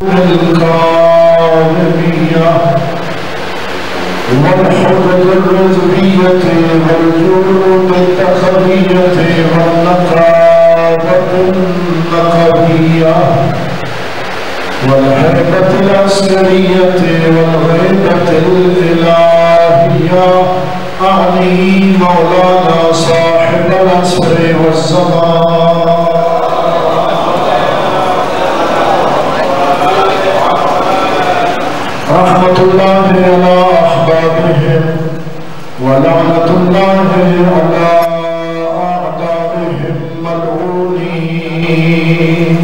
الكاظمية والحبة الرزقية والجود التخبية والنقابة النقبية والهيبة العسكرية والغيبة الإلهية، أعني مولانا صاحب العصر والزمان. رحمة الله على أحبابهم ولعنة الله على أعدائهم ملعونين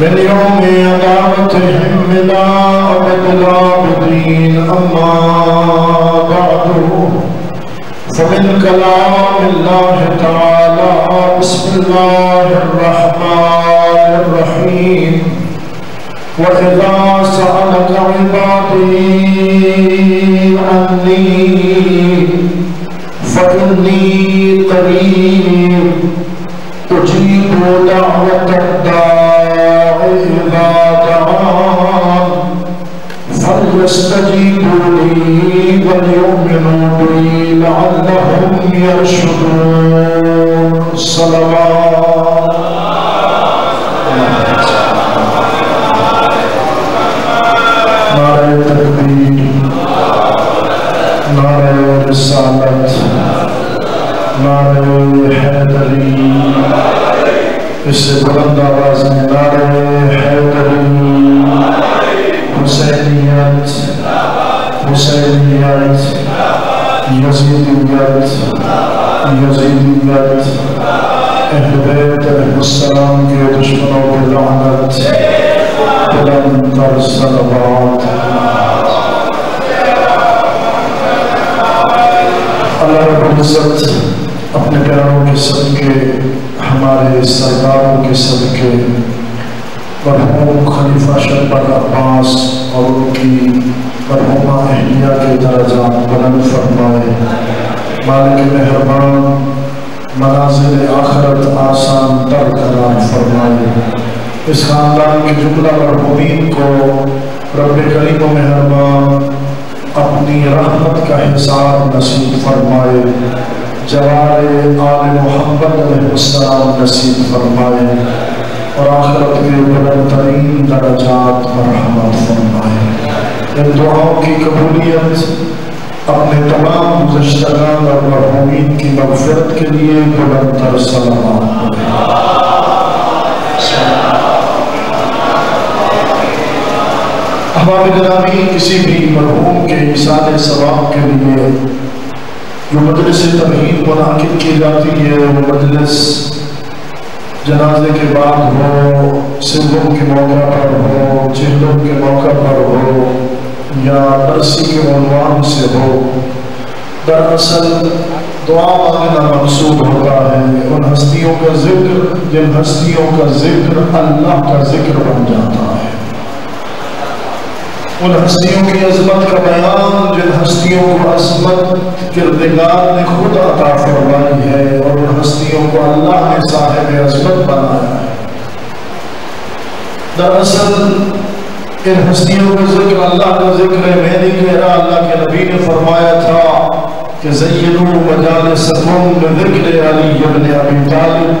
من يوم عداوتهم إلى أبد العابدين. أما بعد، فمن كلام الله تعالى بسم الله الرحمن الرحيم: وَإِذَا سَأَلَكَ عِبَادِي عَنِّي فَإِنِّي قَرِيبٌ أُجِيبُ دَعْوَةَ الدَّاعِ إِذَا دَعَانِ فَلْيَسْتَجِيبُوا لِي وَلْيُؤْمِنُوا بِي لَعَلَّهُمْ يَرْشُدُونَ. صَلَوَاتٌ رسالت نعرہ حیدری، اس سے بلند آواز میں نعرہ حیدری. حسینیت حسینیت یزیدیت یزیدیت اہل بیت علیہ السلام کے دشمنوں کی لعنت. بلند صلوات اللہ رب العزت اپنے پیاروں کے صدقے، ہمارے سرداروں کے صدقے، مرحوم خلیفہ شربت عباس اور ان کی مرحومہ اہلیہ کے درجات بلند فرمائے. مالک مہربان منازل آخرت آسان تر قرار فرمائے. اس خاندان کے جملہ مرحومین کو رب کریم و مہربان اپنی رحمت کا حساب نصیب فرمائے، جوار آل محمد علیہ السلام نصیب فرمائے اور آخرت کے بلند ترین درجات مرحمت فرمائے. ان دعاؤں کی قبولیت اپنے تمام گزشتگان اور مرحومین کی مغفرت کے لیے بلند تر صلوات. احباب گرامی، کسی بھی مرحوم کے ایصال ثواب کے لیے جو مجلس تمہید منعقد کی جاتی ہے، وہ مجلس جنازے کے بعد ہو، سلوں کے موقع پر ہو، چہلوں کے موقع پر ہو یا برسی کے عنوان سے ہو، دراصل دعا مانگنا منصوب ہوتا ہے. ان ہستیوں کا ذکر جن ہستیوں کا ذکر اللہ کا ذکر بن جاتا ہے، ان ہستیوں کی عظمت کا بیان جن ہستیوں کو عظمت کردگار نے خود عطا فرمائی ہے اور ان ہستیوں کو اللہ نے صاحب عظمت بنایا ہے. دراصل ان ہستیوں کا ذکر اللہ کا ذکر ہے. میں نہیں کہہ رہا، اللہ کے نبی نے فرمایا تھا کہ زینوا مجالسکم بذکر علی بن ابی طالب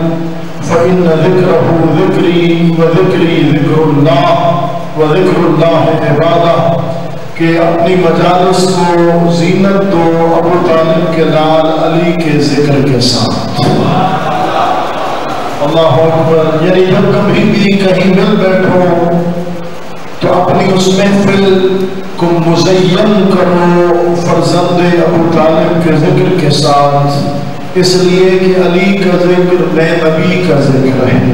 فإن ذکرہ ذکری وذکری ذکر اللہ وذکر اللہ عبادہ، کہ اپنی مجالس کو زینت دو ابو طالب کے لال علی کے ذکر کے ساتھ. اللہ اکبر. یعنی جب کبھی بھی کہیں مل بیٹھو تو اپنی اس محفل کو مزین کرو فرزند ابو طالب کے ذکر کے ساتھ، اس لیے کہ علی کا ذکر بے نبی کا ذکر ہے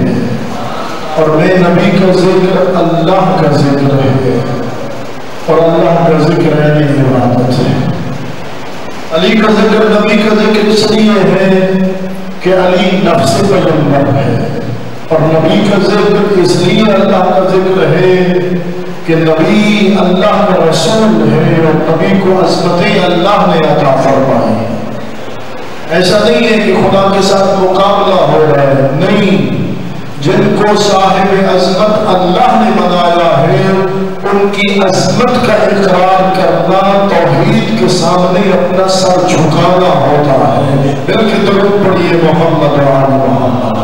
اور بے نبی کا ذکر اللہ کا ذکر ہے اور اللہ کا ذکر علی عبادت ہے. علی کا ذکر نبی کا ذکر اس لیے ہے کہ علی نفس پیغمبر ہے اور نبی کا ذکر اس لیے اللہ کا ذکر ہے کہ نبی اللہ کا رسول ہے اور نبی کو عظمت اللہ نے عطا فرمائی. ایسا نہیں ہے کہ خدا کے ساتھ مقابلہ ہو رہا ہے، نہیں، جن کو صاحب عظمت اللہ نے بنایا عظمت کا اقرار کرنا توحید کے سامنے اپنا سر جھکانا ہوتا ہے۔ دل کی طرف پڑھیے محمد آل محمد۔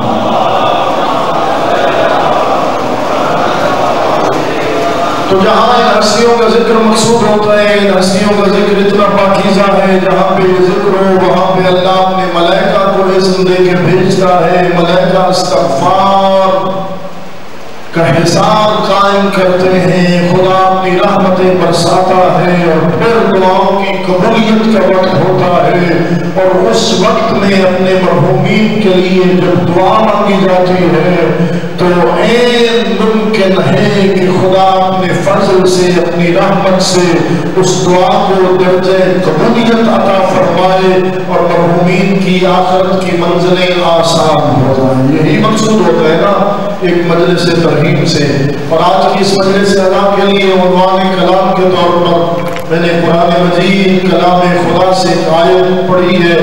تو جہاں ان ہستیوں کا ذکر مقصود ہوتا ہے، ان ہستیوں کا ذکر اتنا پاکیزہ ہے، جہاں پہ ذکر ہو وہاں پہ اللہ اپنے ملائکہ کو اسم دے کے بھیجتا ہے۔ ملائکہ استغفار کا حساب قائم کرتے ہیں، خدا اپنی رحمتیں برساتا ہے، اور پھر دعاؤں کی قبولیت کا وقت ہوتا ہے۔ اور اس وقت میں اپنے مرحومین کے لیے جب دعا مانگی جاتی ہے تو این ممکن ہے کہ خدا اپنے فضل سے اپنی رحمت سے اس دعا کو درجہ قبولیت عطا فرمائے اور مرحومین کی آخرت کی منزلیں آسان ہو جائیں۔ یہی مقصود ہوتا ہے نا ایک مجلس ترغیب سے۔ اور آج کی اس مجلس کلام کے لیے عنوان کلام کے طور پر میں نے قرآن مجید کلام خدا سے آیت پڑھی ہے،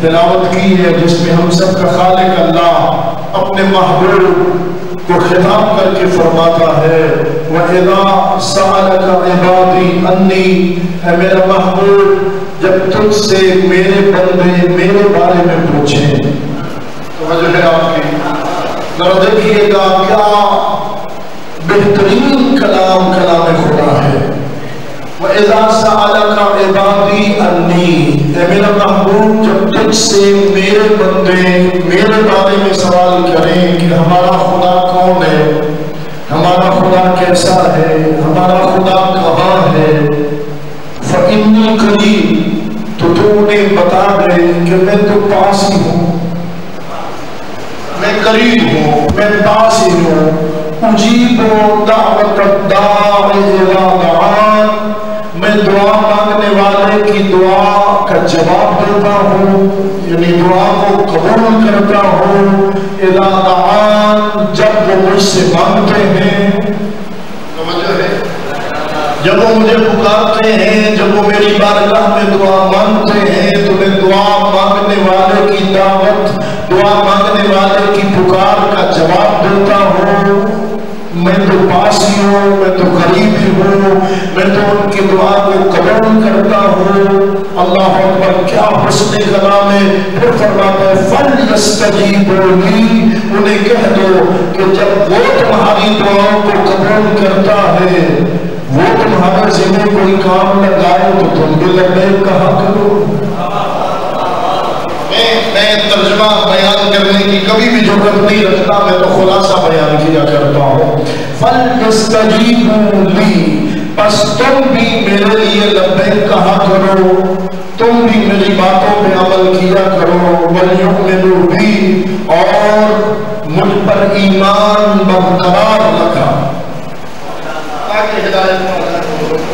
تلاوت کی ہے، جس میں ہم سب کا خالق اللہ اپنے محبوب کو خطاب کر کے فرماتا ہے، وَإِذَا سَأَلَكَ عِبَادِي أَنِّي، اے میرا محبوب جب تجھ سے میرے بندے میرے بارے میں پوچھیں۔ توجہ ہے آپ کی، ذرا دیکھیے گا کیا بہترین کلام کلام خدا ہے۔ وَإِذَا سَأَلَكَ عِبَادِي أَنِّي، اے میرا محبوب جب تجھ سے میرے بندے میرے بارے میں سوال کریں کہ ہمارا خدا کون ہے، ہمارا خدا کیسا ہے، ہمارا خدا کہاں ہے، فَإِنِّي قَرِيب، تو انہیں بتا دے کہ میں تو پاس ہی ہوں، میں قریب ہوں، میں پاس ہی ہوں۔ اجیب دعوت الداعی اذا دعان، میں دعا مانگنے والے کی دعا کا جواب دیتا ہوں، یعنی دعا کو قبول کرتا ہوں۔ اذا دعان، جب وہ مجھ سے مانگتے ہیں، جب وہ مجھے پکارتے ہیں، جب وہ میری بارگاہ میں دعا مانگتے ہیں، تو میں دعا مانگنے والے کی دعوت، دعا مانگنے والے کی پکار کا جواب دیتا ہوں۔ میں تو پاس ہی ہوں، میں تو قریب ہی ہوں، میں تو ان کی دعا کو قبول کرتا ہوں۔ اللہ اکبر، کیا حسن کلام ہے۔ پھر فرماتا ہے فَلْيَسْتَجِيبُوا لِی، انہیں کہہ دو کہ جب وہ تمہاری دعاؤں کو قبول کرتا ہے، وہ تمہارے ذمہ کوئی کام لگائے تو تم بھی لبیک کہا کرو۔ میں ترجمہ بیان کرنے کی کبھی بھی ضرورت نہیں رکھتا، میں تو خلاصہ بیان کیا کرتا ہوں۔ فَلْيَسْتَجِیبُوا لِی، پس تم بھی میرے لیے لبیک کہا کرو، تم بھی میری باتوں پہ عمل کیا کرو۔ وَلْيُؤْمِنُوا بِی، اور مجھ پر ایمان برقرار رکھا،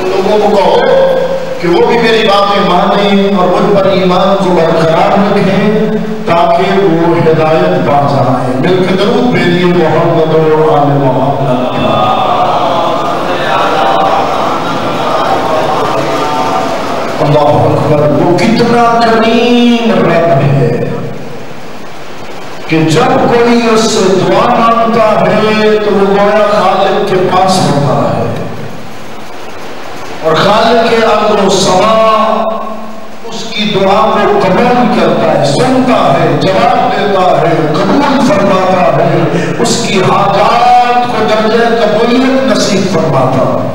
لوگوں کو کہو کہ وہ بھی میری باتیں مانیں اور مجھ پر ایمان کو برقرار رکھیں تاکہ وہ ہدایت پا جائیں۔ مل کے درود بھیجیے محمد و آل محمد۔ اللہ اکبر، وہ کتنا کریم رب ہے کہ جب کوئی اس سے دعا مانگتا ہے تو وہ گویا خالق کے پاس ہوتا ہے، اور خالق کے ارض و سما اس کی دعا کو قبول کرتا ہے، سنتا ہے، جواب دیتا ہے، قبول فرماتا ہے، اس کی حاجات کو درجہ قبولیت نصیب فرماتا ہے۔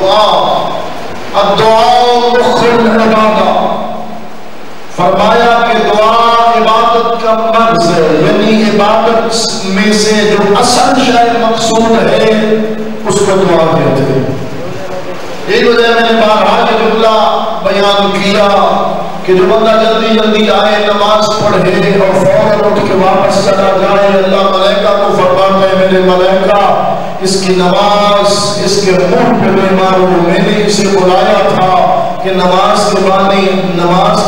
دعا، الدعاء مخ العبادہ، فرمایا کہ دعا عبادت کا مرض ہے، یعنی عبادت میں سے جو اصل شے مقصود ہے اس کو دعا کہتے ہیں۔ ایک وجہ میں نے بارہا یہ جملہ بیان کیا کہ جو بندہ جلدی جلدی آئے، نماز پڑھے اور فوراً اٹھ کے واپس چلا جائے، اللہ ملائکہ کو فرماتا ہے میرے ملائکہ اس کی نماز اس کے منہ پہ میں مارو، میں نے اسے بلایا تھا کہ نماز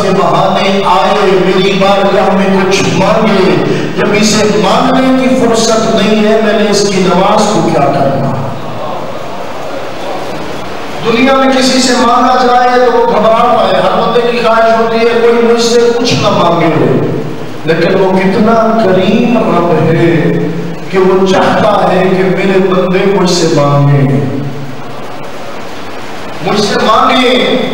کے بہانے آئے میری بارگاہ میں کچھ مانگے، جب اسے مانگنے کی فرصت نہیں ہے میں نے اس کی نماز کو کیا کرنا۔ دنیا میں کسی سے مانگا جائے تو وہ گھبراتا ہے، ہر بندے کی خواہش ہوتی ہے کوئی مجھ سے کچھ نہ مانگے، لیکن وہ کتنا کریم رب ہے کہ وہ چاہتا ہے کہ میرے بندے مجھ سے مانگے۔ مجھ سے مانگیں،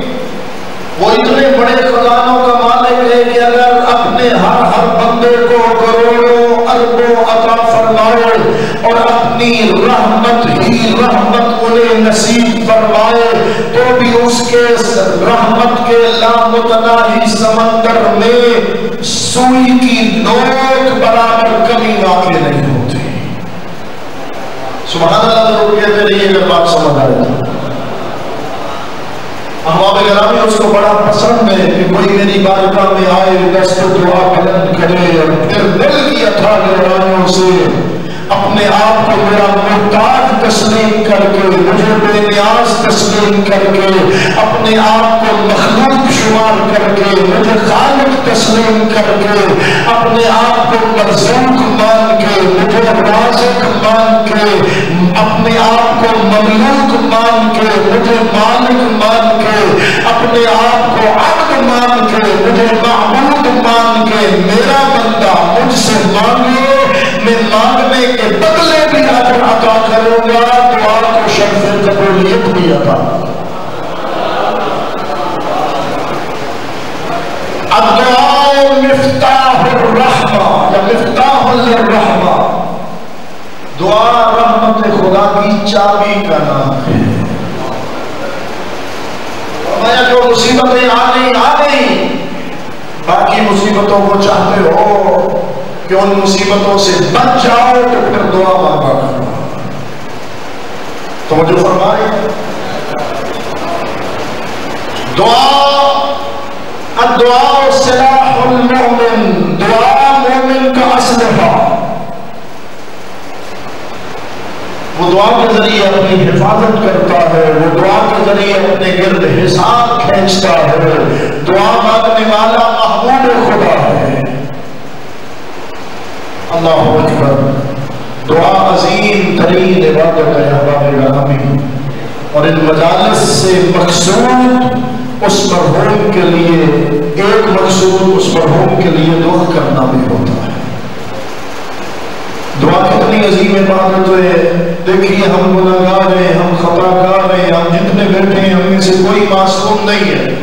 وہ اتنے بڑے خزانوں کا مالک ہے کہ اگر اپنے ہر بندے کو کروڑوں اربوں عطا فرمائے اور اپنی رحمت ہی رحمت انہیں نصیب فرمائے تو بھی اس کے رحمت کے لامتناہی سمندر میں سوئی کی نوک برابر کبھی واقع نہیں ہوتی۔ سبحان اللہ، ضرور کہتے رہیے اگر بات سمجھ آئے گا۔ احباب گرامی، اس کو بڑا پسند ہے کہ کوئی میری بارگاہ میں آئے، دست دعا بلند کرے اور پھر دل کی عطا گرانیوں سے اپنے آپ کو میرا محتاج تسلیم کر کے، مجھے بے نیاز تسلیم کر کے، اپنے آپ کو مخلوق شمار کر کے، مجھے خالق تسلیم کر کے، اپنے آپ کو مرزوق مان کے، مجھے رازق مان کے، اپنے آپ کو مملوک مان کے، مجھے مالک مان کے، اپنے آپ کو عبد مان کے، مجھے معبود مان کے، میرا بندہ مجھ سے مانگے، میں مانگنے کے بدلے بھی اگر عطا کروں گا تو آپ کو شرف قبولیت بھی عطا۔ الدعاء مفتاح الرحمہ یا مفتاح الرحمہ، دعا رحمت خدا کی چابی کا نام ہے۔ میں جو مصیبتیں آ گئی باقی مصیبتوں کو چاہتے ہو کہ ان مصیبتوں سے بچ جاؤ تو پھر دعا مانگا کرو۔ توجہ فرمائے، دعا سلاح المؤمن، دعا مومن کا اسلحہ، وہ دعا کے ذریعے اپنی حفاظت کرتا ہے، وہ دعا کے ذریعے اپنے گرد حساب کھینچتا ہے۔ دعا مانگنے والا محبوب خدا ہے۔ اللہ اکبر، دعا عظیم ترین عبادت ہے احباب گرامی، اور ان مجالس سے مقصود اس مرحوم کے لیے ایک مقصود اس مرحوم کے لیے دعا کرنا بھی ہوتا ہے۔ دعا کتنی عظیم عبادت ہے۔ دیکھیے، ہم گناہگار ہیں، ہم خطا کار ہیں، ہم جتنے بیٹھے ہیں ہم میں سے کوئی معصوم نہیں ہے،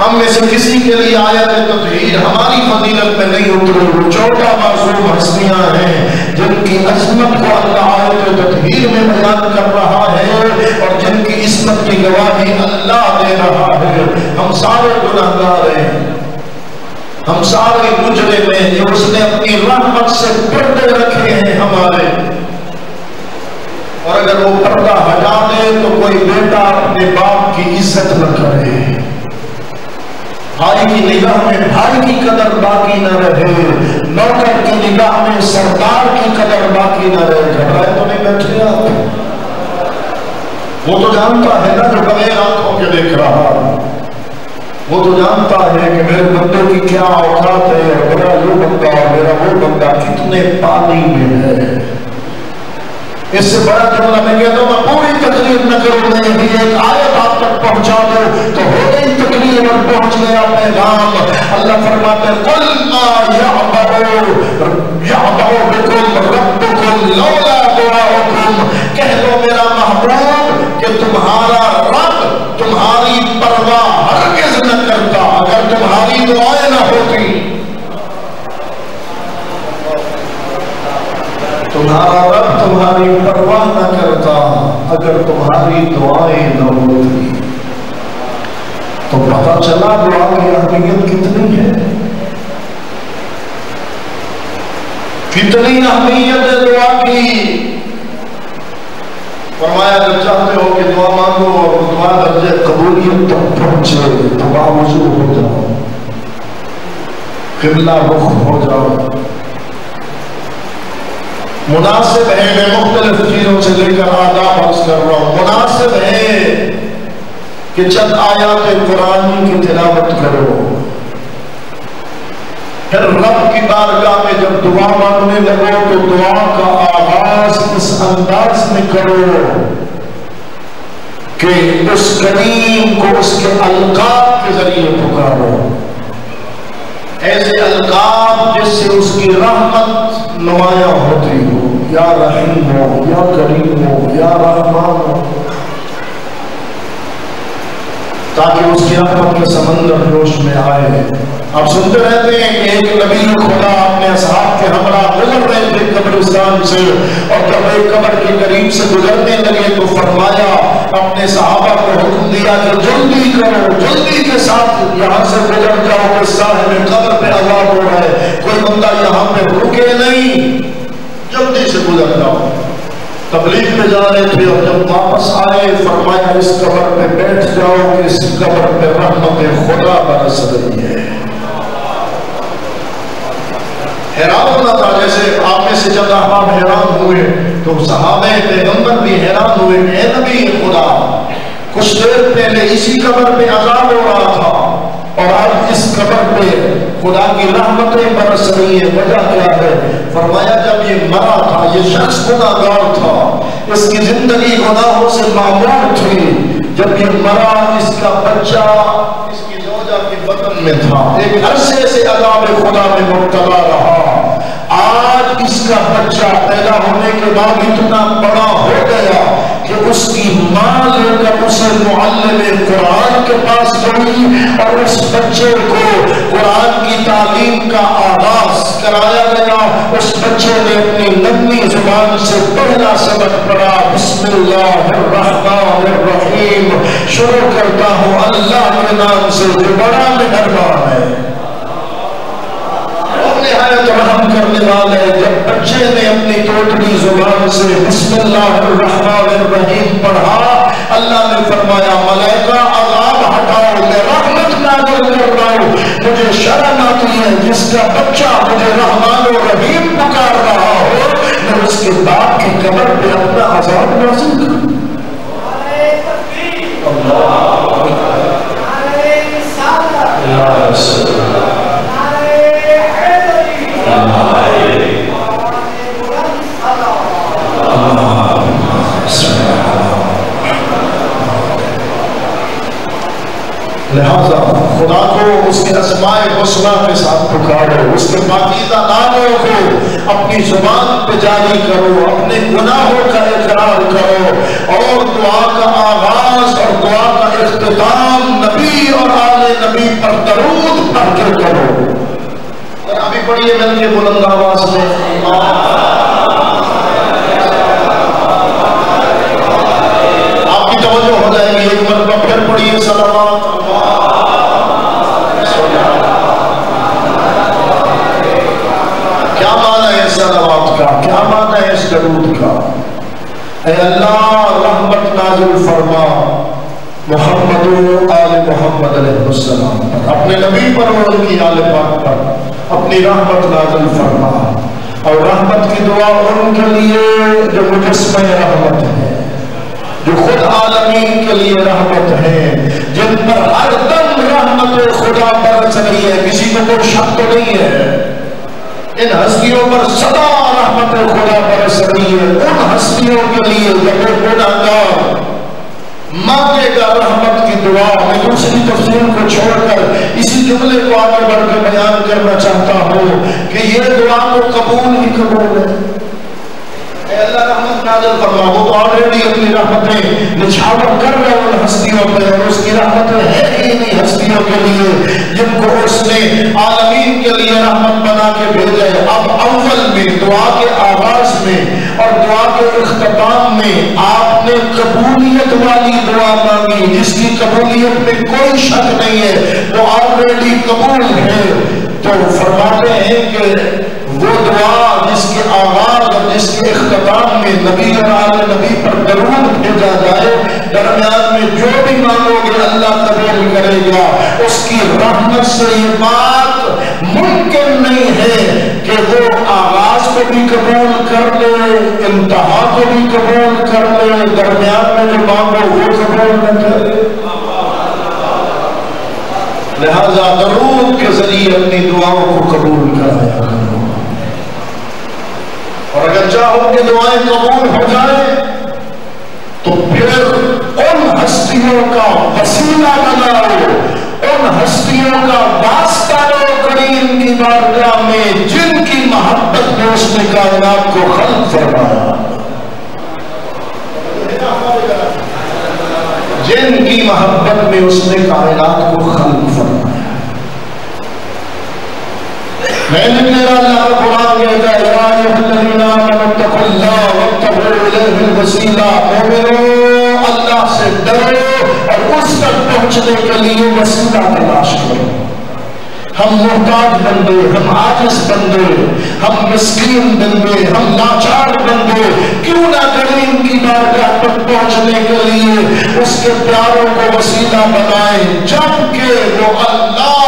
ہم میں سے کسی کے لیے آیت تطہیر ہماری فضیلت میں نہیں اتری۔ چھوٹا معصوم ہستیاں ہیں جن کی عظمت کو اللہ آیت تطہیر میں بیان کر رہا ہے اور جن کی عصمت کی گواہی اللہ دے رہا ہے۔ ہم سارے گناہگار ہیں، ہم سارے مجرم ہیں، جو اس نے اپنی رحمت سے پردے رکھے ہیں ہمارے، اور اگر وہ پردہ ہٹا دے تو کوئی بیٹا اپنے باپ کی عزت نہ کرے، بھائی کی نگاہ میں بھائی کی قدر باقی نہ رہے، نوکر کی نگاہ میں سردار کی قدر باقی نہ رہے۔ گھبرائے تو نہیں بیٹھے آپ، وہ تو جانتا ہے نا جو بغیر آنکھوں کے دیکھ رہا، وہ تو جانتا ہے کہ میرے بندے کی کیا اوقات ہے، میرا یہ بندہ میرا وہ بندہ کتنے پانی میں ہے۔ اس سے بڑا جملہ میں کہتا ہوں، میں پوری تقریر نہ کروں، نہیں بھی ایک آیت آپ تک پہنچا دوں تو ہو گئی تقریر اور پہنچ گیا پیغام۔ اللہ فرماتے ہیں قل ما یعبأ بکم ربکم لولا دعاؤکم، کہہ دو میرا محبوب کہ تمہارا رب تمہاری پرواہ ہرگز نہ کرتا اگر تمہاری دعائیں نہ ہوتی۔ تمہارا رب تمہاری پرواہ نہ کرتا اگر تمہاری دعائیں نہ ہوتی۔ تو پتہ چلا دعا کی اہمیت کتنی ہے، کتنی اہمیت ہے دعا کی۔ فرمایا جب چاہتے ہو کہ دعا مانگو اور دعا درجہ قبولیت تک پہنچے تو باوضو ہو جاؤ، قبلہ رخ ہو جاؤ۔ مناسب ہے، میں مختلف چیزوں سے لے کر آداب عرض کر رہا ہوں، مناسب ہے کہ چند آیات قرآن کی تلاوت کرو، پھر رب کی بارگاہ میں جب دعا مانگنے لگو تو دعا کا آغاز اس انداز میں کرو کہ اس کریم کو اس کے القاب کے ذریعے پکارو، ایسے القاب جس سے اس کی رحمت نمایاں ہوتی ہو، یا رحیم ہو، یا کریم ہو، یا رحمان ہو۔ تاکہ اس کی رحمت کے سمندر جوش میں آئے۔ آپ سنتے رہتے ہیں کہ ایک نبی خدا اپنے اصحاب کے ہمراہ گزر رہے تھے قبرستان سے، اور جب ایک قبر کے قریب سے گزرنے لگے تو فرمایا، اپنے صحابہ کو حکم دیا کہ جلدی کرو، جلدی کے ساتھ یہاں سے گزر جاؤ کہ صاحب قبر پہ عذاب ہو رہا ہے، کوئی بندہ یہاں پہ رکے نہیں، جلدی سے گزر جاؤ۔ تبلیغ پہ جا رہے تھے اور جب واپس آئے فرمایا، اس قبر پہ بیٹھ جاؤ کہ اس قبر پہ رحمت خدا برس رہی ہے۔ حیران ہونا تھا، جیسے آپ میں سے جب احباب حیران ہوئے تو صحابہ پیغمبر بھی حیران ہوئے، اے نبی خدا، کچھ دیر پہلے اسی قبر پہ عذاب ہو رہا تھا اور آج اس قبر پہ خدا کی رحمتیں برس رہی ہیں، وجہ کیا ہے؟ فرمایا، جب یہ مرا تھا، یہ شخص گناہگار تھا، اس کی زندگی گناہوں سے معمور تھی، جب یہ مرا اس کا بچہ اس کی زوجہ کے بطن میں تھا، ایک عرصے سے عذاب خدا میں مبتلا رہا، آج اس کا بچہ پیدا ہونے کے بعد اتنا بڑا ہو گیا کہ اس کی ماں لے کر اسے معلم قرآن کے پاس گئی اور اس بچے کو قرآن کی تعلیم کا آغاز کرایا گیا۔ اس بچے نے اپنی نمی زبان سے پہلا سبق پڑھا، بسم اللہ الرحمن الرحیم، شروع کرتا ہوں اللہ کے نام سے جو بڑا مہربان ہے، رحم کرنے والے۔ جب بچے نے اپنی توتلی زبان سے بسم اللہ الرحمن الرحیم پڑھا، اللہ نے فرمایا، ملائکہ عذاب ہٹاؤ، میں رحمت نازل کر رہا ہوں، مجھے شرم آتی ہے جس کا بچہ مجھے رحمان الرحیم پکار رہا ہو، میں اس کے باپ کی قبر پہ اپنا عذاب نازل کروں۔ لہذا خدا کو اس کے اسماء حسنہ کے ساتھ پکارو، اس کے پاکیزہ ناموں کو اپنی زبان پہ جاری کرو، اپنے گناہوں کا اقرار کرو، اور دعا کا آغاز اور دعا کا اختتام نبی اور آل نبی پر درود پڑھ کر کرو۔ اور ابھی پڑھیے مل کے بلند آواز میں، آپ کی توجہ ہو جائے گی۔ ایک مرتبہ پھر پڑھیے سلامات، کیا مانا ہے اس درود کا؟ اے اللہ رحمت نازل فرما محمد و آل محمد علیہ السلام پر، اپنے نبی پر اور ان کی آل پاک پر اپنی رحمت نازل فرما، اور رحمت کی دعا ان کے لیے جو مجسمہ رحمت ہے، جو خود عالمین کے لیے رحمت ہے، جن پر ہر دم رحمت خدا برس رہی ہے، کسی کو کوئی شک تو نہیں ہے، ان ہستیوں پر صدا رحمت خدا برس رہی ہے، ان ہستیوں کے لیے جب گناہگار مانگے گا رحمت کی دعا۔ میں دوسری تفسیر کو چھوڑ کر اسی جملے کو آگے بڑھ کے بیان کرنا چاہتا ہوں کہ یہ دعا کو قبول ہی قبول ہے۔ اے اللہ رحمت نازل فرما، وہ تو آلریڈی اپنی رحمتیں نچھاور کر رہے ہیں ان ہستیوں پہ، اور اس کی رحمتیں ہے ہی نہیں ہستیوں کے لیے جن کو اس نے عالمین کے لیے رحمت بنا کے بھیجا ہے۔ اب اول میں، دعا کے آغاز میں اور دعا کے اختتام میں آپ نے قبولیت والی دعا مانگی، جس کی قبولیت میں کوئی شک نہیں ہے، وہ آلریڈی قبول ہے۔ تو فرماتے ہیں کہ وہ دعا جس کے آغاز اور جس کے اختتام میں نبی اور آل نبی پر درود بھیجا جائے، درمیان میں جو بھی مانگو گے اللہ قبول کرے گا، اس کی رحمت سے یہ بات ممکن نہیں ہے کہ وہ آغاز کو بھی قبول کر لے، انتہا کو بھی قبول کر لے، درمیان میں جو مانگو وہ قبول نہ کرے۔ لہذا درود کے ذریعے اپنی دعاؤں کو قبول کرنا، اور اگر چاہو کہ دعائیں قبول ہو جائیں تو پھر ان ہستیوں کا وسیلہ بناؤ، ان ہستیوں کا واسطہ لو کریم کی بارگاہ میں، جن کی محبت میں اس نے کائنات کو خلق فرمایا، جن کی محبت میں اس نے میرا اللہ قرآن کہتا ہے یا ایھا الذین آمنوا اتقوا اللہ وابتغوا الیہ الوسیلہ، مومنوں اللہ سے ڈرو اور اس تک پہنچنے کے لیے وسیلہ تلاش کرو۔ ہم محتاج بندے، ہم عاجز بندے، ہم مسکین بندے، ہم لاچار بندے، کیوں نہ کریم کی بارگاہ تک پہنچنے کے لیے اس کے پیاروں کو وسیلہ بنائیں، جبکہ وہ اللہ،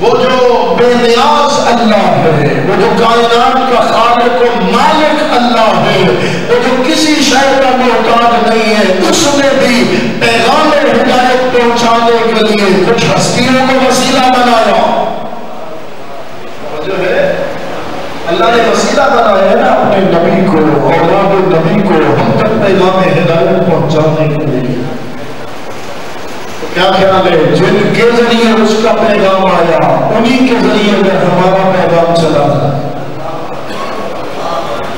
وہ جو بے نیاز اللہ ہے، وہ جو کائنات کا خالق و مالک اللہ ہے، وہ جو کسی شے کا محتاج نہیں ہے، اس نے بھی پیغام ہدایت پہنچانے کے لیے کچھ ہستیوں کو وسیلہ بنایا۔ جو ہے اللہ نے وسیلہ بنایا ہے نا، اپنے نبی کو، اولاد نبی کو ہم تک پیغام ہدایت پہنچانے کے لیے۔ کیا خیال ہے جن کے ذریعے اس کا پیغام آیا، انہی کے ذریعے میں ہمارا پیغام چلا جائے؟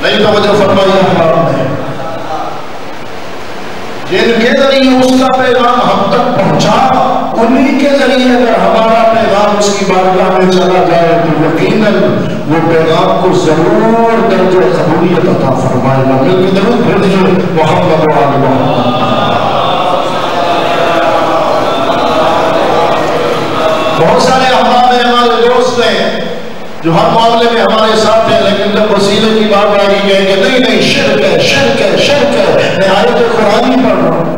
نہیں، توجہ فرمائیے ہمارا ہے، جن کے ذریعے اس کا پیغام ہم تک پہنچا، انہی کے ذریعے اگر ہمارا پیغام اس کی بارگاہ میں چلا جائے تو یقیناً وہ پیغام کو ضرور درجہ قبولیت عطا فرمائے گا۔ بلکہ ضرور پھر دیجیے محمد و آل محمد۔ بہت سارے احباب ہیں، ہمارے دوست ہیں جو ہر معاملے میں ہمارے ساتھ ہیں، لیکن جب وسیلے کی بات آئی کہیں کہ نہیں نہیں، شرک ہے شرک ہے شرک ہے، میں آیت قرآنی پڑھ رہا ہوں۔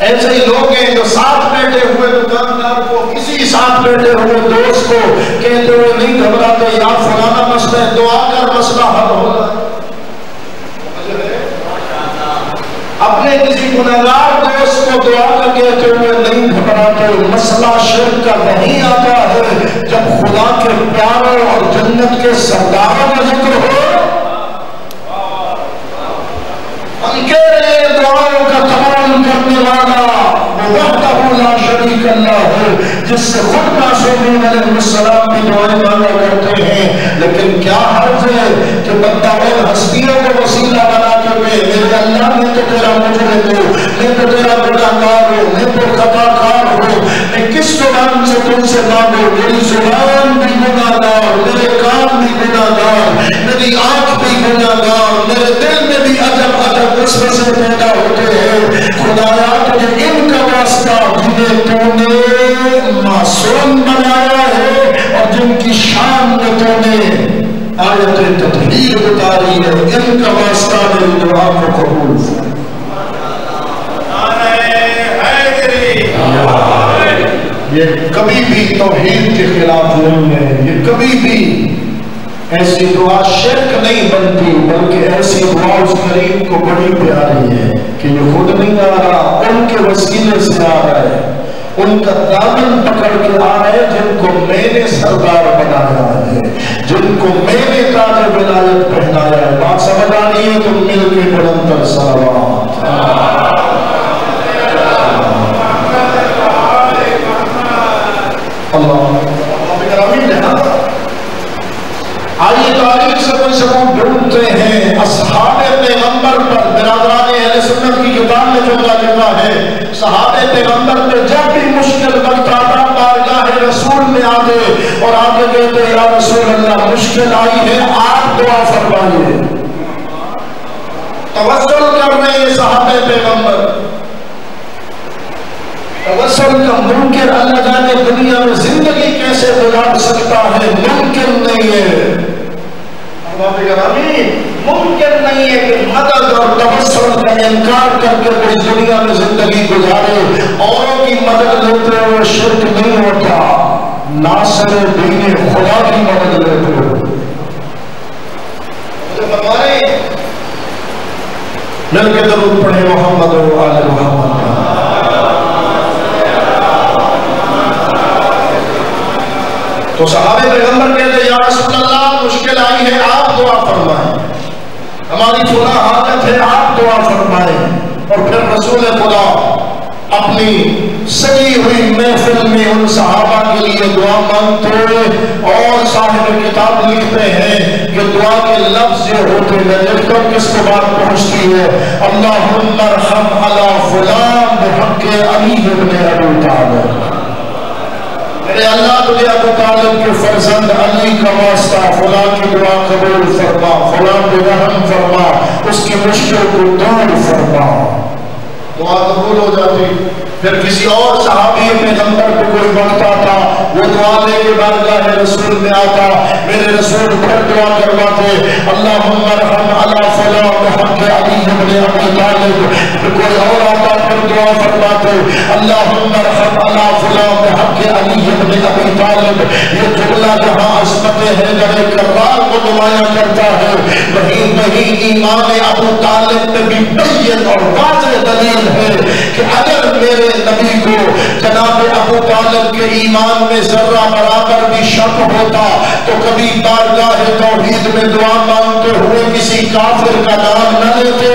ایسے ہی لوگ ہیں جو ساتھ بیٹھے ہوئے دکاندار کو، کسی ساتھ بیٹھے ہوئے دوست کو کہتے ہوئے نہیں گھبراتے، یار فلانا مسئلہ ہے، دعا کر مسئلہ حل ہوگا۔ اپنے کسی گنہگار دوست کو دعا کر کہتے ہوئے نہیں گھبراتے، مسئلہ شرک کا نہیں آتا ہے جب خدا کے پیاروں اور جنت کے سرداروں کا ذکر ہو۔ ان کے لیے دعاؤں کا تمام کرنے والا وہ وحدہ لا شریک اللہ ہے، جس سے خود معصومین علیہ السلام کی دعائیں مانگا کرتے ہیں۔ لیکن کیا حرض ہے کہ بندہ ان ہستیوں کو وسیلہ بنا کر میرے اللہ نے تو تیرا مجرم ہو، میں تو تیرا گنہگار ہو، میں تو خطا کار ہو، میں کس زبان سے تم سے مانگوں؟ میری زبان بھی گنہگار، میرے کان بھی گنہگار، میری آنکھ بھی گنہگار، میرے دل میں بھی عجب عجب وسوسے پیدا ہوتے ہیں۔ خدایا تجھے ان کا واسطہ جنہیں تو نے معصوم بنایا ہے اور جن کی شان میں تو نے آیت تطہیر اتاری ہے، ان کا واسطہ میری دعا کو قبول فرما۔ یہ کبھی بھی توحید کے خلاف نہیں ہے، یہ کبھی بھی ایسی دعا شرک نہیں بنتی، بلکہ ایسی دعا اس کریم کو بڑی پیاری ہے کہ یہ خود نہیں آ رہا، ان کے وسیلے سے آ رہا ہے، ان کا دامن پکڑ کے آ رہے جن کو میں نے سردار بنایا ہے، جن کو میں نے تاج ولایت پہنایا ہے۔ بات سمجھ آ رہی ہے؟ تو مل کے بلند تر صلوات۔ اللہ آئی تاریخ سے کچھ سبوت ڈھونڈتے ہیں اصحاب پیغمبر پر۔ برادران اہل سنت کی کتاب میں جملہ لکھا ہے، صحاب پیغمبر پہ جب بھی مشکل وقت آتا بارگاہ رسول میں آتے اور آ کے کہتے یا رسول اللہ مشکل آئی ہے، آپ دعا فرمائیے۔ توسل کر رہے ہیں صحاب پیغمبر، توسل کا ممکن اللہ جانے دنیا میں زندگی کیسے گزار سکتا ہے، ممکن نہیں ہے، ممکن نہیں ہے کہ مدد اور تبصر کا انکار کر کے پوری دنیا میں زندگی گزارے۔ اوروں کی مدد لیتے ہوئے شرک نہیں ہوتا، ناصر دین خدا کی مدد لیتے ہوئے۔ ہمارے مل کے درود پڑھے محمد و آل محمد۔ تو صحابہ پیغمبر کہتے یا رسول اللہ مشکل آئی ہے، آپ دعا فرمائیں، ہماری فلاں حاجت ہے، آپ دعا فرمائیں۔ اور پھر رسول خدا اپنی سجی ہوئی محفل میں ان صحابہ کے لیے دعا مانگتے اور صاحب کتاب لکھتے ہیں کہ دعا کے لفظ یہ ہوتے ہیں جب کس کے بعد پہنچتی ہے، اللہم ارحم علی فلان بحق علی بن ابی طالب۔ میرے اللہ تجھے ابو طالب کے فرزند علی کا واسطہ فلاں کی دعا قبول فرما، فلاں پہ رحم فرما، اس کی مشکل کو دور فرما، دعا قبول ہو جاتی۔ پھر کسی اور صحابی پیغمبر کو کوئی مانگتا تھا، وہ دعا لے کے بارگاہ رسول میں آتا، میرے رسول پر دعا کرواتے، اللہم ارحم علی فلاں بحق علی بن ابی طالب۔ کوئی اور آتا پھر دعا فرماتے، اللہم ارحم علی فلاں بحق علی بن ابی طالب۔ یہ جملہ جہاں عظمت حیدر کربلا کو نمایاں کرتا ہے، وہیں وہیں ایمان ابو طالب میں بھی بین اور واضح دلیل ہے کہ اگر میرے نبی کو جناب ابو طالب کے ایمان میں ذرہ برابر بھی شک ہوتا تو کبھی بارگاہ توحید میں دعا مانگتے ہوئے کسی کافر کا نام نہ لیتے۔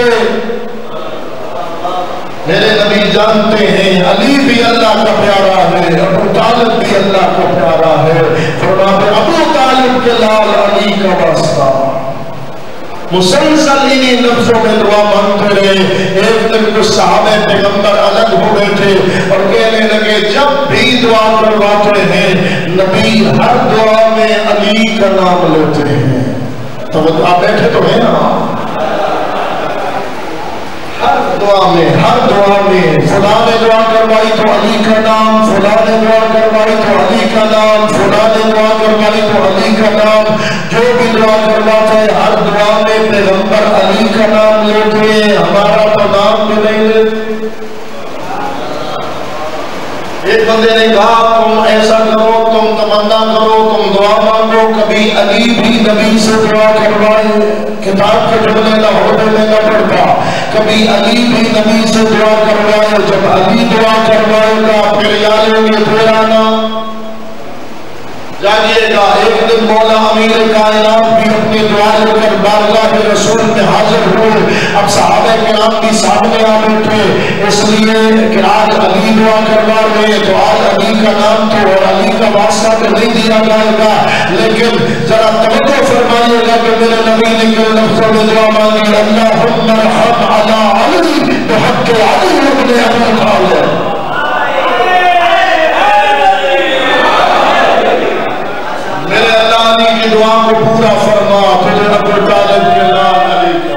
میرے نبی جانتے ہیں علی بھی اللہ کا پیارا ہے، ابو طالب بھی اللہ کا پیارا ہے، فرماتے ابو طالب کے لال علی کا واسطہ۔ مسلسل انہی لفظوں میں دعا مانگتے رہے۔ ایک دن کچھ صحابہ پیغمبر الگ ہو گئے تھے اور کہنے لگے جب بھی دعا کرواتے ہیں نبی ہر دعا میں علی کا نام لیتے ہیں۔ تو آپ بیٹھے تو ہیں نا، ہر دعا میں فلاں نے دعا کروائی تو علی کا نام، فلاں نے دعا کروائی تو علی کا نام، فلاں نے دعا کروائی تو علی کا نام۔ جو بھی دعا کرواتے ہر دعا میں پیغمبر علی کا نام لیتے ہیں، ہمارا تو نام بھی نہیں لیتے۔ ایک بندے نے کہا تم ایسا کرو، تم تمنا کرو، تم دعا مانگو، کبھی علی بھی نبی سے دعا کروائے، کتاب کے جملے لاہور میں لینا پڑتا، کبھی علی بھی نبی سے دعا کروائے، جب علی دعا کروائے گا پھر یادوں گے پھر آنا جائیے گا۔ ایک دن مولا امیر کائنات بھی اپنی دعا لے کر بارگاہ رسول میں حاضر ہوئے۔ اب صحابہ کرام بھی سامنے آ بیٹھے، اس لیے کہ آج علی دعا کروا رہے تو آج علی کا نام تو اور علی کا واسطہ تو نہیں دیا جائے گا، لیکن ذرا توجہ فرمائیے گا کہ میرے نبی نے کن لفظوں میں دعا مانگی، اللہم ارحم علی بحق علی بن ابی طالب۔ دعا کو پورا فرما، تجھے ابو طالب کے نام علی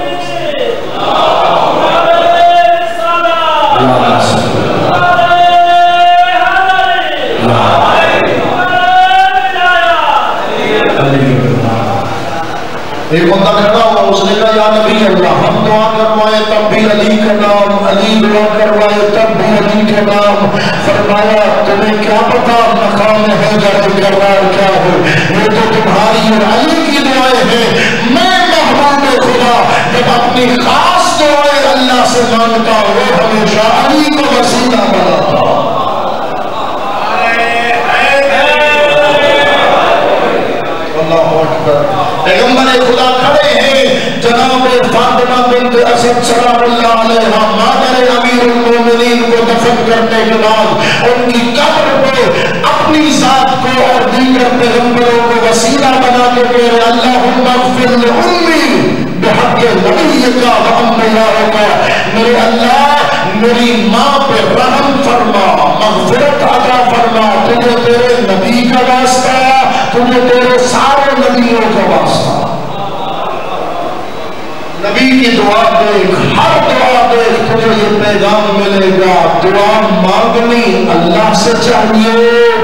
ایک بندہ کھڑا ہوا، اس نے کہا یا نبی اللہ ہم دعا کروائے تب بھی علی کا نام، علی دعا کروائے تب بھی علی کا نام۔ فرمایا تمہیں کیا پتا مقام حیدر کربلا کیا ہو، وہ تو تمہاری اور علی کی دعائیں ہیں، میں محبوب خدا جب اپنی خاص دعائیں اللہ سے مانگتا ہوں ہمیشہ علی کو وسیلہ بناتا ہوں۔ اللہ اکبر۔ پیغمبر خدا کھڑے ہیں، جناب فاطمہ بنت اسد سلام اللہ علیہ مادر امیر المومنین کو دفن کرنے کے بعد ان کی قبر پہ اپنی ذات کو اور دیگر پیغمبروں کو وسیلہ بنا کے کہہ رہے اللہم اغفر لأمی بحق نبیک و انبیائک، میرے اللہ میری ماں پہ رحم فرما، مغفرت عطا فرما، تجھے تیرے نبی کا واسطہ، تجھے تیرے سارے نبیوں کا واسطہ۔ نبی کی دعا دیکھ، ہر دعا دیکھ تجھے یہ پیغام ملے گا دعا مانگنی اللہ سے چاہیے،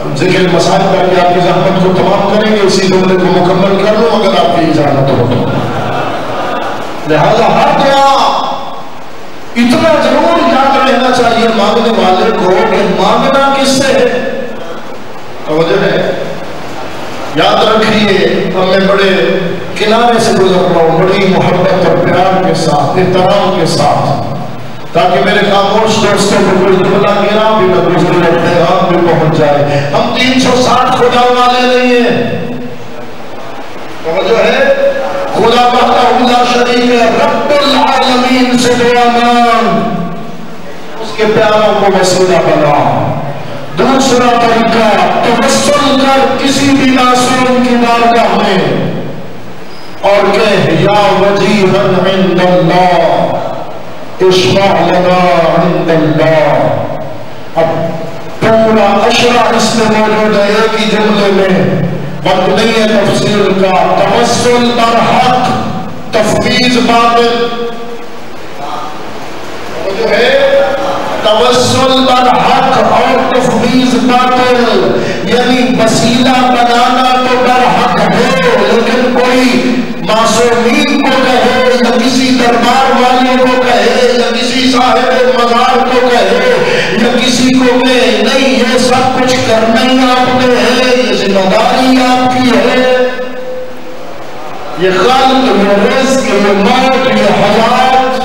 ہم ذکر مسائل کر کے آپ کی زحمت کو تمام کریں گے، اسی جملے کو مکمل کر لوں اگر آپ کی اجازت ہو تو۔ لہذا ہر دعا اتنا ضرور یاد رہنا چاہیے مانگنے والے کو کہ مانگنا کس سے ہے، توجہ ہے۔ یاد رکھیے ہم میں بڑے کنارے سے گزر رہا ہوں، بڑی محبت اور پیار کے ساتھ، احترام کے ساتھ، تاکہ میرے خاموش دوستوں کو کوئی جملہ گرا بھی نہ گزرے، پیغام بھی پہنچ جائے۔ ہم 360 خدا والے نہیں ہیں، توجہ ہے. خدا وحدہ لا شریک رب العالمین سے دعا مانگ، اس کے پیاروں کو وسیلہ بنا. دوسرا طریقہ توسل کر کسی بھی ناصروں کی بارگاہ میں اور کہہ یا وجیہا عند اللہ اشفع لنا عند اللہ. اب پورا اشرا اس میں موجود ہے ایک ہی جملے میں، وقت نہیں ہے تفصیل کا. توسل برحق، تفویض باطل ہے. توسل برحق اور تفویض باطل، یعنی وسیلہ بنانا تو برحق ہے لیکن کوئی معصومین کو کہے یا کسی دربار والے کو کہے یا کسی صاحب مزار کو کہے یا کسی کو کہے نہیں، یہ سب کچھ کرنا ہی آپ نے ہے، یہ ذمہ داری آپ کی ہے. یہ خلق، یہ رزق، یہ موت، یہ حیات،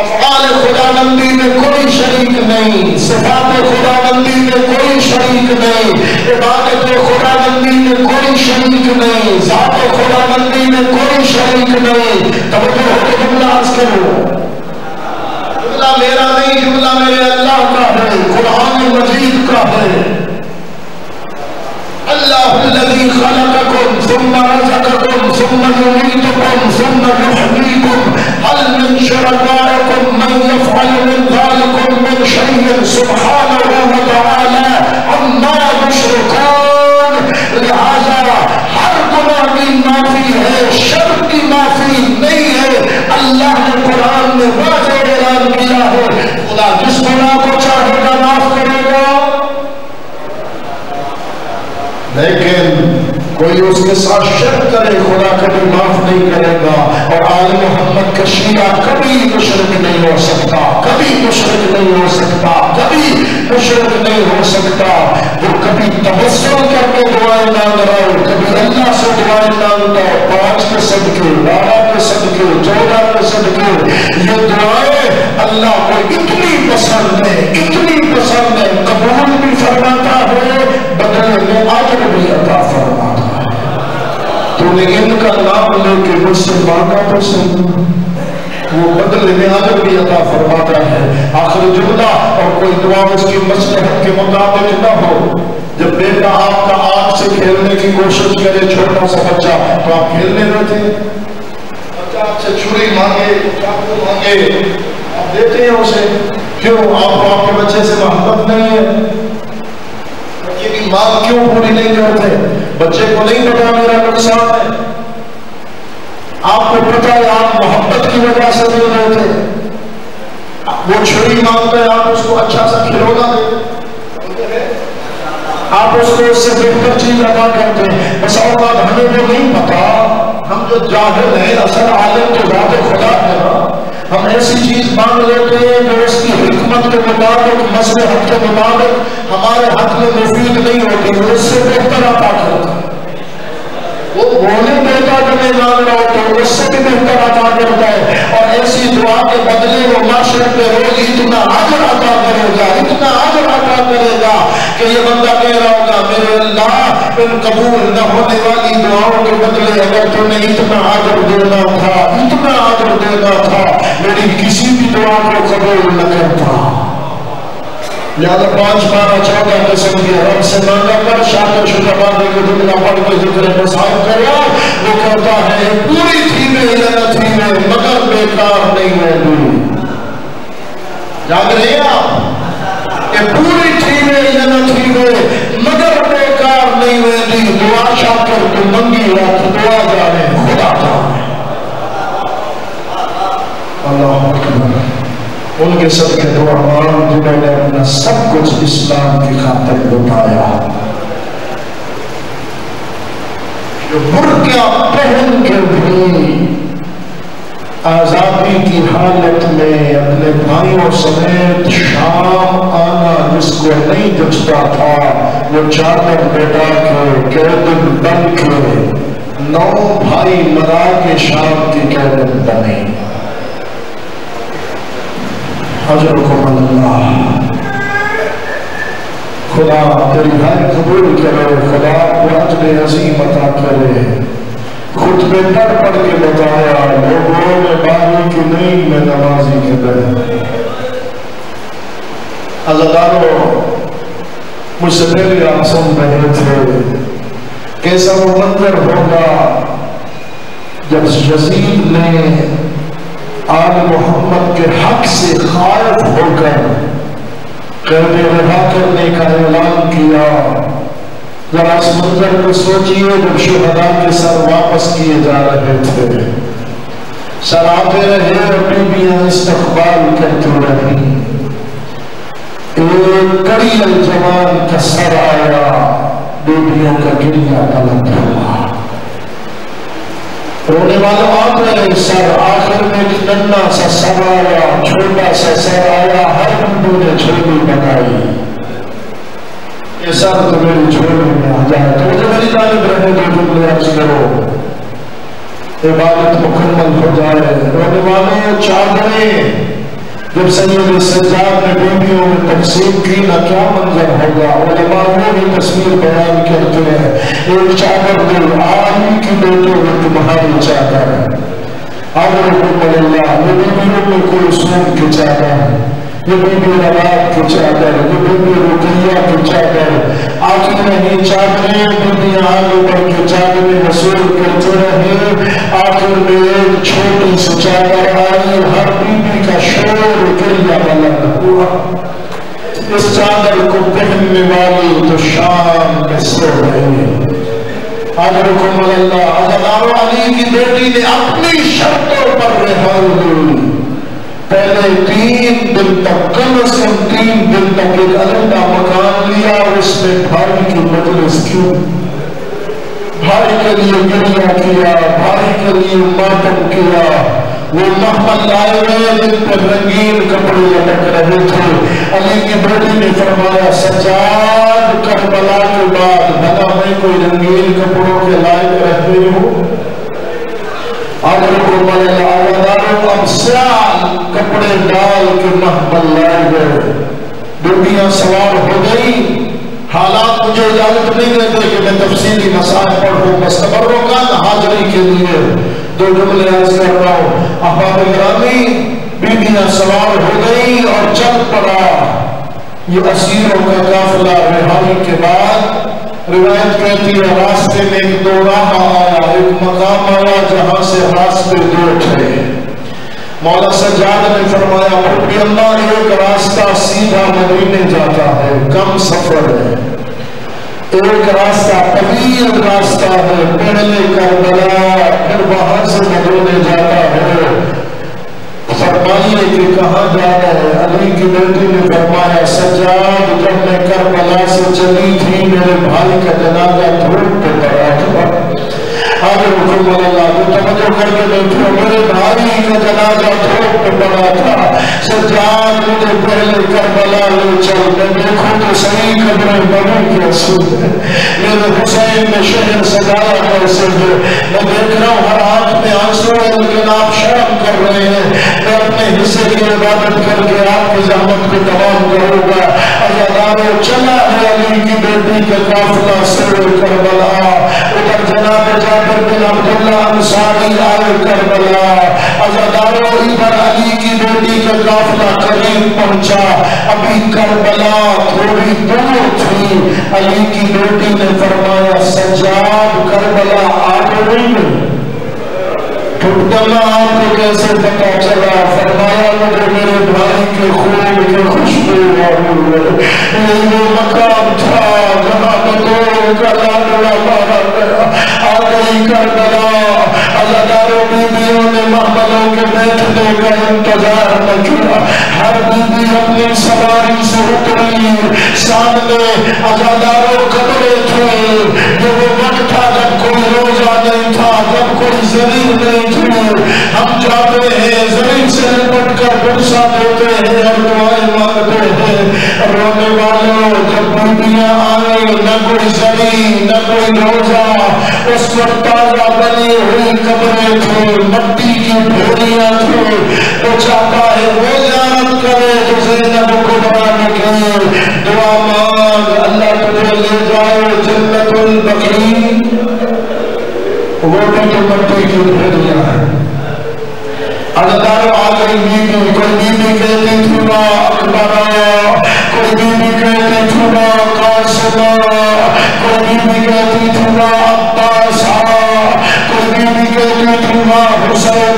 افعال خدا بندی میں کوئی شریک نہیں، صفات خدا بندی میں کوئی شریک نہیں، عبادت خدا بندی میں کوئی شریک نہیں، ذات خدا بندی میں کوئی شریک نہیں. توجہ ہو کے جملہ عرض کرو، جملہ میرا نہیں، جملہ میرے اللہ کا ہے، قرآن مجید کا ہے. اللہ الذی خلقکم ثم رزقکم ثم یمیتکم ثم یحییکم هل من شرکائکم من یفعل من ذلکم من شیء سبحانہ وتعالی عما یشرکون. لہذا ہر گناہ کی معافی ہے، شرک کی معافی نہیں ہے. اللہ نے قرآن میں واضح اعلان کیا ہے خدا جس گناہ کو چاہے گا معاف کرے گا، لیکن کوئی اس کے ساتھ شرک کرے خدا کبھی معاف نہیں کرے گا. اور آل محمد کا شیعہ کبھی مشرک نہیں ہو سکتا، کبھی مشرک نہیں ہو سکتا، کبھی مشرک نہیں ہو سکتا. وہ کبھی تبسل کر کے دعائیں مانگ رہا ہو، کبھی اللہ سے دعائیں مانگتا ہو، 5 کے صدقے، 12 کے صدقے، 14 کے صدقے. یہ دعائیں اللہ کو اتنی پسند ہے، اتنی پسند ہے، قبول بھی فرماتا ہے، بدلے میں اجر بھی عطا فرماتا ہے. تو نے ان کا نام لے کے مجھ سے مانگا تو سن، وہ بدلے میں اجر بھی عطا فرماتا ہے. آخر جملہ، اور کوئی دعا اس کی مصلحت کے مطابق نہ ہو. جب بیٹا آپ کا آپ سے کھیلنے کی کوشش کرے، چھوٹا سا بچہ، تو آپ کھیلنے بیٹھے، بچہ آپ سے چھری مانگے، چاقو مانگے، آپ دیتے ہیں اسے کیوں؟ آپ کو آپ کے بچے سے محبت نہیں ہے؟ مانگ کیوں پوری نہیں کرتے؟ بچے کو نہیں پتا میرا نقصان ہے، آپ کو پتا ہے آپ محبت کی وجہ سے دے رہے تھے. وہ چھری مانگتا ہے، آپ اس کو اچھا سا کھلونا دے، آپ اس کو اس سے بہتر چیز عطا کرتے ہیں. بس اور بات ہمیں جو نہیں پتا، ہم جو جاہل ہیں، اصل عالم تو ذات خدا ہے. ہم ایسی چیز مانگ لیتے ہیں جو اس کی حکمت کے مطابق، مصلحت کے مطابق ہمارے حق میں مفید نہیں ہوتی، وہ اس سے بہتر عطا کرتا. وہ بولے بیٹا جو میں مانگ رہا ہوں تو اس سے بھی بہتر عطا کرتا ہے. اور ایسی دعا کے بدلے وہ معاشرے پہ روز اتنا اجر عطا کرے گا، اتنا اجر عطا کرے گا کہ یہ بندہ کہہ رہا ہوگا میرے اللہ ان قبول نہ ہونے والی دعاؤں کے بدلے اگر تم نے اتنا اجر دینا تھا، اتنا اجر دینا تھا، میری کسی بھی دعا کو قبول نہ کرتا. لہٰذا 5 12 14 قسم کے رب سے مانگا کر، شاکر شکر بندے کو جتنا پڑھ کے ذکر مسائل کرو. وہ کہتا ہے پوری تھی میں یا نہ تھی میں مگر بیکار نہیں ہوگی. یاد رہے آپ کہ پوری تھی میں یا نہ تھی میں مگر بیکار نہیں ہوگی. دعا شاکر کو منگی رات دعا جانے خدا جانے. اللہ اکبر. ان کے سب کے دعا مانگ جنہوں نے اپنا سب کچھ اسلام کی خاطر لٹایا، جو برقع پہن کے بھی آزادی کی حالت میں اپنے بھائیوں سمیت شام آنا جس کو نہیں جچتا تھا، وہ چادر بیٹا کے قیدن بن کے 9 بھائی مرا کے شام کی قیدن بنے. اجرکم اللہ. خدا خدا تیری ہر قبول کرے، خدا قوت میں عظیم عطا کرے۔ خطبے پر پڑھ کے بتایا لوگوں میں باغی کی نہیں میں نمازی کے بہن۔ عزاداروں مجھ سے پہلے آپ سن رہے تھے کیسا منظر ہوگا جب یزید نے آل محمد کے حق سے خائف ہو کر قید رہا کرنے کا اعلان کیا۔ ذرا اس منظر کو سوچیے جب شہداء کے سر واپس کیے جا رہے تھے، سر آتے رہے اور بیویاں استقبال کرتی رہی۔ ایک کڑی الجوان کا سر آیا، بیویوں کا گریا بلند ہوا، رونے والا آپ رہے سر، آخر میں ننا سا سر آیا، چھوٹا سا سر آیا، ہر بندوں نے چھوڑی بنائی، یہ سر تو میری چھوڑی میں آ جائے۔ تو مجھے میری طالب رہنے کے جملے عرض کرو، عبادت مکمل ہو جائے۔ رونے والے چادریں جب سید سجاد نے بیویوں میں تقسیم کی نہ کیا منظر ہوگا، علماء نے بھی تصویر بیان کرتے ہیں، ایک چادر دل آئی کی بیٹوں میں تمہاری چادر آدر حکم اللہ، یہ بیویوں میں کلثوم کی چادر، یہ بیوی رباب کی چادر، یہ بیوی رقیہ کی چادر، آخر میں چادریں بیویاں آگے بڑھ کے چادریں وصول کرتے رہے۔ آخر میں ایک چھوٹی سی چادر آئی، ہر بیوی کا شور اس چادر کو پہننے والی تو شام میں سو رہی۔ آدر کو ملاللہ عزادارو علی کی بیٹی نے اپنی شرطوں پر رہائی دی۔ پہلے 3 دن تک، کم از کم 3 دن تک ایک علیحدہ مکان لیا، اور اس میں بھائی کی مجلس کیوں، بھائی کے لیے گریہ کیا، بھائی کے لیے ماتم کیا۔ وہ محمل لائے ہوئے جن پر رنگین کپڑے لٹک رہے تھے۔ علی کی بیٹی نے فرمایا سجاد کربلا کے بعد بھلا میں کوئی رنگین کپڑوں کے لائق رہتے ہوں؟ اب سیاہ کپڑے ڈال کے محمل لائے گئے، دنیا سوار ہو گئی۔ حالات مجھے اجازت نہیں دیتے کہ میں تفصیلی مسائل پڑھوں، بس تبرکات حاضری کے لیے 2 جملے عرض کر رہا ہوں۔ احباب گرامی، بیویاں سوار ہو گئی اور چل پڑا یہ اسیروں کا قافلہ۔ رہائی کے بعد روایت کہتی ہے راستے میں ایک دوراہ آیا، ایک مقام آیا جہاں سے راستے دو ٹھہرے۔ مولا سجاد نے فرمایا ربی اللہ، ایک راستہ سیدھا مدینے جاتا ہے، کم سفر ہے، ایک راستہ طویل راستہ ہے، پہلے کربلا پھر وہاں سے مدینے جاتا ہے۔ فرمائیے کہ کہاں جا رہے؟ علی کی بیٹی نے فرمایا سجاد جب میں کربلا سے چلی تھی میرے بھائی کا جنازہ دھوپ پہ پڑا تھا، آگے حکم اللہ کو توجہ کر کے بیٹھو، میرے بھائی کا جنازہ دھوپ پہ پڑا تھا، سجاد مجھے پہلے کربلا لے چل، میں دیکھوں تو صحیح قبر بنوں کی اصول ہے، میرے حسین نے شہر سجایا کیسے ہے، میں دیکھ رہا ہوں ہر ہاتھ میں آنسو ہے لیکن آپ شرم کر رہے ہیں، میں اپنے حصے کی عبادت کر کے آپ کی زحمت کو تمام کروں گا۔ عزادارو چلا ہے علی کی بیٹی کا قافلہ سر کربلا، ادھر جناب جابر بن عبداللہ انصاری آئے کربلا۔ عزادارو ادھر علی کی بیٹی کا قافلہ قریب پہنچا، ابھی کربلا تھوڑی دور تھی۔ علی کی بیٹی نے فرمایا سجاد کربلا آگے نہیں، ٹھٹکنا آپ کو کیسے پتا چلا؟ فرمایا مجھے میرے بھائی کے خون کی خوشبو آئی، یہ وہ مقام تھا جہاں بدور کا لاڈلا مارا گیا، آ گئی کربلا۔ عزادارو بیویوں نے محملوں کے بیٹھنے کا انتظار نہ کیا، ہر بیوی اپنی سواری سے اتری۔ سامنے عزادارو کپڑے تھے، جب وہ وقت تھا جب کوئی روزہ نہیں تھا، جب کوئی زمین نہیں تھی۔ ہم جاتے ہیں زمین سے لپٹ کر برسہ دیتے ہیں اور دعائیں مانگتے ہیں۔ رونے والوں جب بیویاں آئیں، نہ کوئی زمین نہ کوئی روزہ، اس پر تازہ بنی ہوئی قبریں تھیں، مٹی کی بھوریاں تھیں۔ وہ چاہتا ہے وہ زیارت کرے جو زینب کو بنانے کے لیے۔ دعا مانگ، اللہ تجھے لے جائے جنت البقیع۔ وہ بھی مٹی کی بھوریاں ہیں۔ اداکار آ گئی بیوی، کوئی بیوی کہتے چھوڑا اکبر، کوئی بیوی کہتے چھوڑا قاسم، کوئی بھی کہتی تھی نا عباس، کوئی بھی کہتی تھی نا حسین۔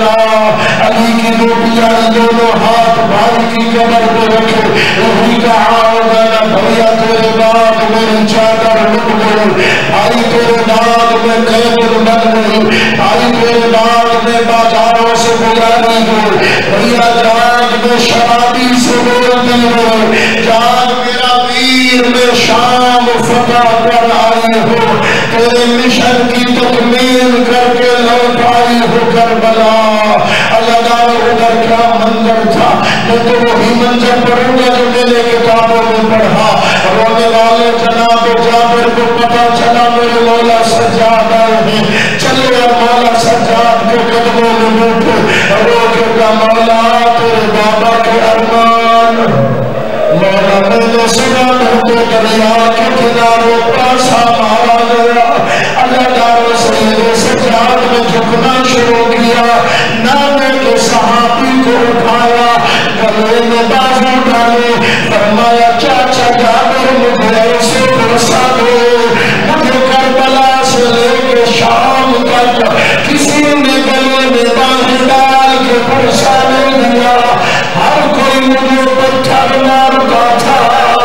علی کی بیٹیاں دونوں ہاتھ بھائی کی کمر پہ رکھے، وہی کہا ہوگا نا بھیا تیرے ناک میں چادر لٹ گئی، بھائی تیرے ناک میں کیبل بن گئی، بھائی تیرے ناک میں بازاروں سے گزاری گئی، بھیا جان میں شرابی سے بولتی گئی، جان میرا ویر میں شام فتح کر تیرے مشن کی تکمیل کر کے لوٹ آئی ہو کربلا۔ اللہ تعالی ادھر کیا منظر تھا، میں تو وہی منظر پڑھوں گا جو میں نے کتابوں میں پڑھا۔ رونے والے جناب جابر کو پتا چلا میرے مولا سجاد آئے ہیں، چلے اور مولا سجاد کے قدموں میں بیٹھے، رو کے کہا مولا تیرے بابا کے ارمان، مولا میں نے سنا تم کو دریا کے کناروں پاسا مارا گیا۔ سجاد میں جھکنا شروع کیا، نامے کے صحابی کو اٹھایا، گلے میں بازو ڈالے، فرمایا چاچا جابر مجھے اسے برسا دو، مجھے کربلا سے لے کے شام تک کسی نے گلے میں بازو ڈال کے برسا نہیں دیا۔ ہر کوئی مجھے پتھر مارتا تھا،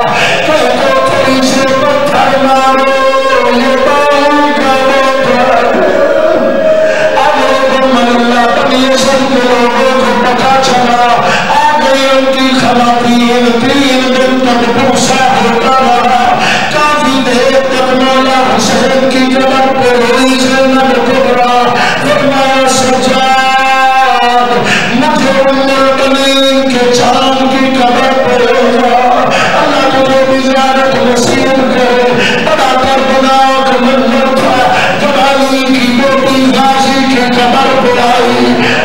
کہتے تھے اسے پتھر مارو، یہ کی بیٹی غازی کے قبر پہ آئی،